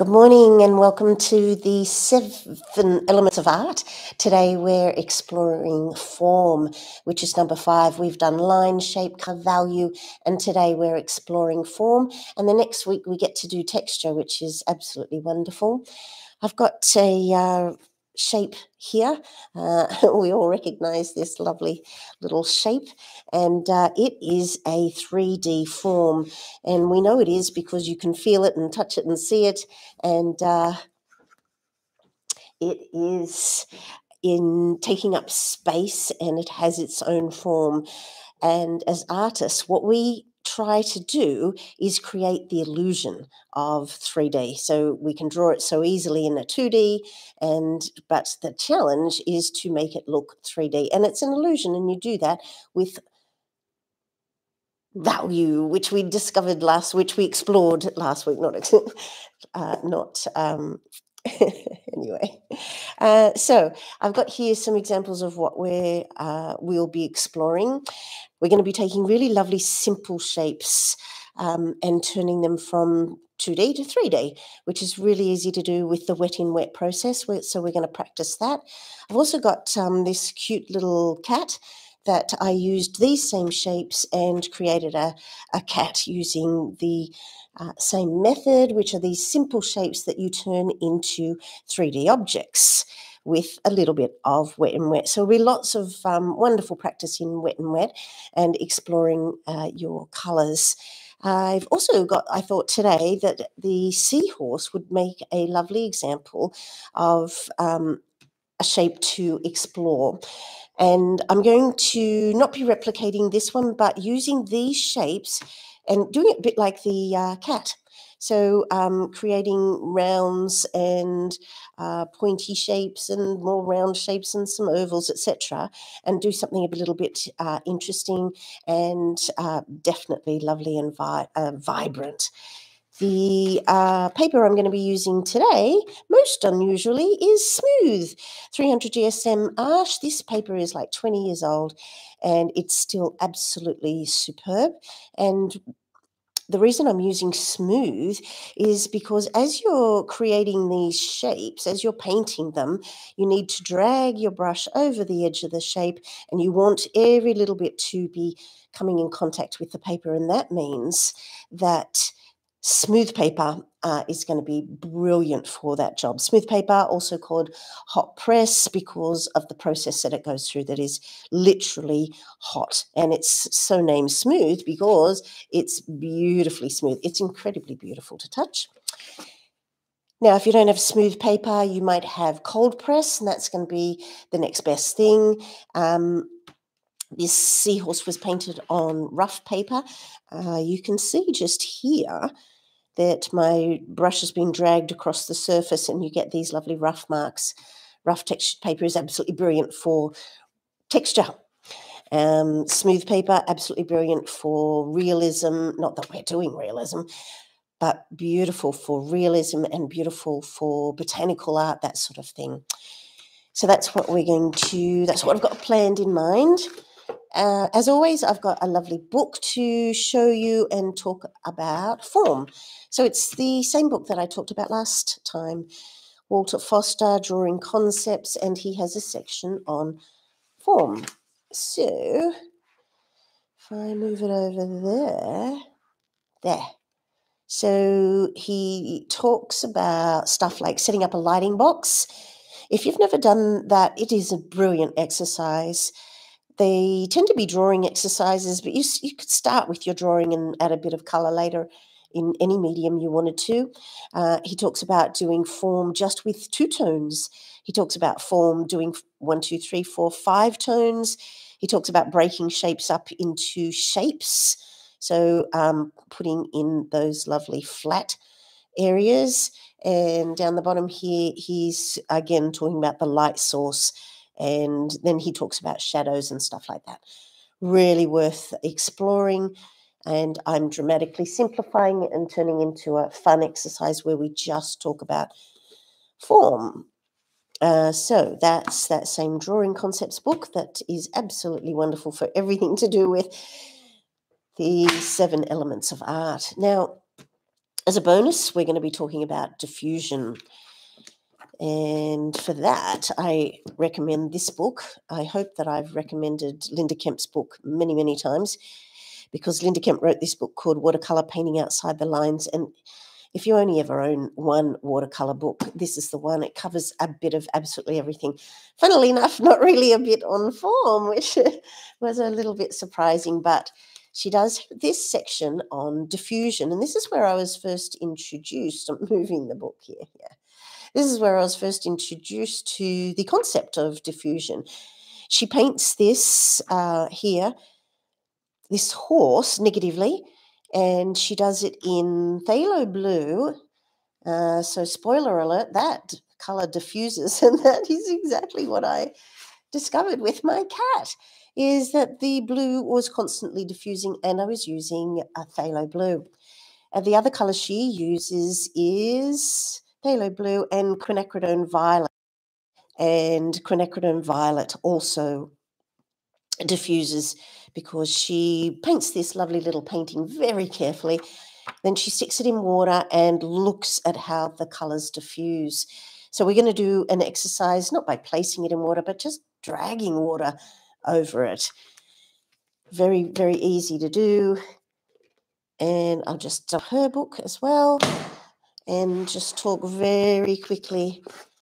Good morning and welcome to the 7 Elements of Art. Today we're exploring form, which is number 5. We've done line, shape, colour, value, and today we're exploring form. And the next week we get to do texture, which is absolutely wonderful. I've got a shape here. We all recognize this lovely little shape, and it is a 3D form, and we know it is because you can feel it and touch it and see it, and it is in taking up space and it has its own form. And as artists, what we try to do is create the illusion of 3D. So we can draw it so easily in a 2D, but the challenge is to make it look 3D. And it's an illusion, and you do that with value, which we discovered last, which we explored last week, so I've got here some examples of what we'll be exploring. We're going to be taking really lovely simple shapes and turning them from 2D to 3D, which is really easy to do with the wet-in-wet process, so we're going to practice that. I've also got this cute little cat that I used these same shapes and created a cat using the same method, which are these simple shapes that you turn into 3D objects with a little bit of wet and wet. So there'll be lots of wonderful practice in wet and wet and exploring your colours. I've also got, I thought today, that the seahorse would make a lovely example of a shape to explore. And I'm going to not be replicating this one, but using these shapes and doing it a bit like the cat. So creating rounds and pointy shapes and more round shapes and some ovals, etc., and do something a little bit interesting and definitely lovely and vibrant. The paper I'm going to be using today, most unusually, is smooth, 300 GSM Ash. This paper is like 20 years old, and it's still absolutely superb. And the reason I'm using smooth is because as you're creating these shapes, as you're painting them, you need to drag your brush over the edge of the shape, and you want every little bit to be coming in contact with the paper, and that means that smooth paper is going to be brilliant for that job. Smooth paper, also called hot press, because of the process that it goes through that is literally hot. And it's so named smooth because it's beautifully smooth. It's incredibly beautiful to touch. Now, if you don't have smooth paper, you might have cold press, and that's going to be the next best thing. This seahorse was painted on rough paper. You can see just here that my brush has been dragged across the surface, and you get these lovely rough marks. Rough textured paper is absolutely brilliant for texture. Smooth paper, absolutely brilliant for realism. Not that we're doing realism, but beautiful for realism and beautiful for botanical art, that sort of thing. So that's what we're going to, that's what I've got planned in mind. As always, I've got a lovely book to show you and talk about form. So it's the same book that I talked about last time, Walter Foster, Drawing Concepts, and he has a section on form. So if I move it over there. So he talks about stuff like setting up a lighting box. If you've never done that, it is a brilliant exercise. They tend to be drawing exercises, but you could start with your drawing and add a bit of colour later in any medium you wanted to. He talks about doing form just with 2 tones. He talks about form doing 1, 2, 3, 4, 5 tones. He talks about breaking shapes up into shapes, so putting in those lovely flat areas. And down the bottom here, he's again talking about the light source, and then he talks about shadows and stuff like that. Really worth exploring, and I'm dramatically simplifying it and turning into a fun exercise where we just talk about form. So that's that same Drawing Concepts book that is absolutely wonderful for everything to do with the 7 Elements of Art. Now, As a bonus, we're going to be talking about diffusion. And for that, I recommend this book. I hope that I've recommended Linda Kemp's book many, many times, because Linda Kemp wrote this book called Watercolour Painting Outside the Lines. And if you only ever own one watercolour book, this is the one. It covers a bit of absolutely everything. Funnily enough, not really a bit on form, which was a little bit surprising, but she does this section on diffusion. And this is where I was first introduced. I'm moving the book here. Yeah. This is where I was first introduced to the concept of diffusion. She paints this here, this horse, negatively, and she does it in phthalo blue. So spoiler alert, that colour diffuses, and that is exactly what I discovered with my cat, is that the blue was constantly diffusing and I was using a phthalo blue. And the other colour she uses is phthalo blue and quinacridone violet. And quinacridone violet also diffuses, because she paints this lovely little painting very carefully. Then she sticks it in water and looks at how the colours diffuse. So we're going to do an exercise, not by placing it in water, but just dragging water over it. Very, very easy to do. And I'll just dump her book as well and just talk very quickly